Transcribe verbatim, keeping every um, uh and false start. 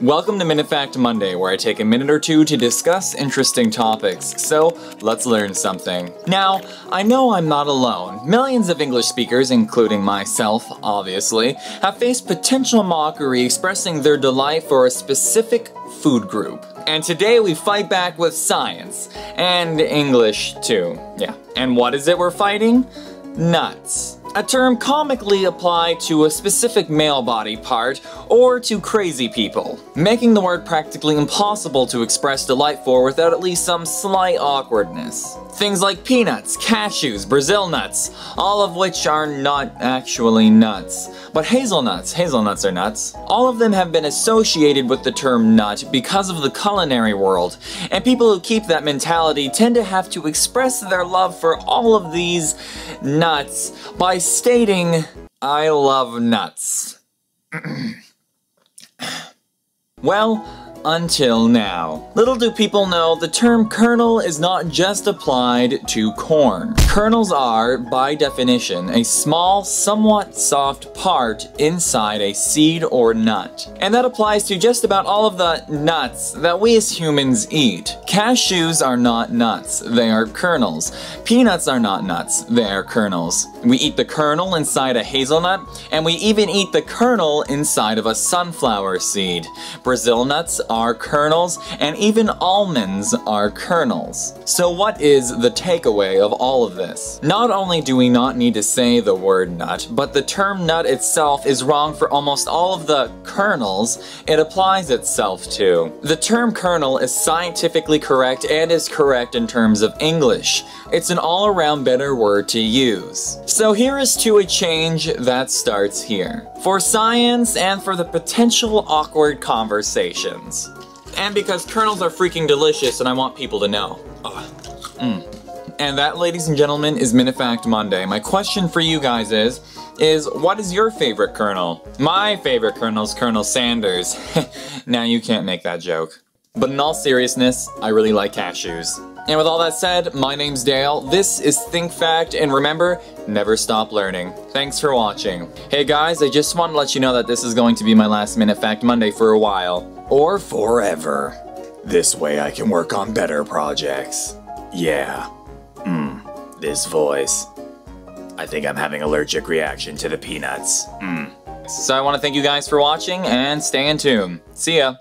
Welcome to Minute Fact Monday, where I take a minute or two to discuss interesting topics, so let's learn something. Now, I know I'm not alone. Millions of English speakers, including myself, obviously, have faced potential mockery expressing their delight for a specific food group. And today we fight back with science. And English, too. Yeah. And what is it we're fighting? Nuts. A term comically applied to a specific male body part or to crazy people, making the word practically impossible to express delight for without at least some slight awkwardness. Things like peanuts, cashews, Brazil nuts, all of which are not actually nuts. But hazelnuts, hazelnuts are nuts. All of them have been associated with the term nut because of the culinary world, and people who keep that mentality tend to have to express their love for all of these nuts by stating, "I love nuts." Well, until now. Little do people know, the term kernel is not just applied to corn. Kernels are, by definition, a small, somewhat soft part inside a seed or nut. And that applies to just about all of the nuts that we as humans eat. Cashews are not nuts, they are kernels. Peanuts are not nuts, they are kernels. We eat the kernel inside a hazelnut, and we even eat the kernel inside of a sunflower seed. Brazil nuts are kernels, and even almonds are kernels. So what is the takeaway of all of this? Not only do we not need to say the word nut, but the term nut itself is wrong for almost all of the kernels it applies itself to. The term kernel is scientifically correct and is correct in terms of English. It's an all-around better word to use. So here is to a change that starts here. For science and for the potential awkward conversations. And because kernels are freaking delicious and I want people to know. Mm. And that, ladies and gentlemen, is Minute Fact Monday. My question for you guys is, is what is your favorite kernel? My favorite kernel is Colonel Sanders. Now you can't make that joke. But in all seriousness, I really like cashews. And with all that said, my name's Dale, this is Think Fact, and remember, never stop learning. Thanks for watching. Hey guys, I just want to let you know that this is going to be my last Minute Fact Monday for a while. Or forever. This way I can work on better projects. Yeah. Mmm. This voice. I think I'm having an allergic reaction to the peanuts. Mmm. So I want to thank you guys for watching, and stay in tune. See ya.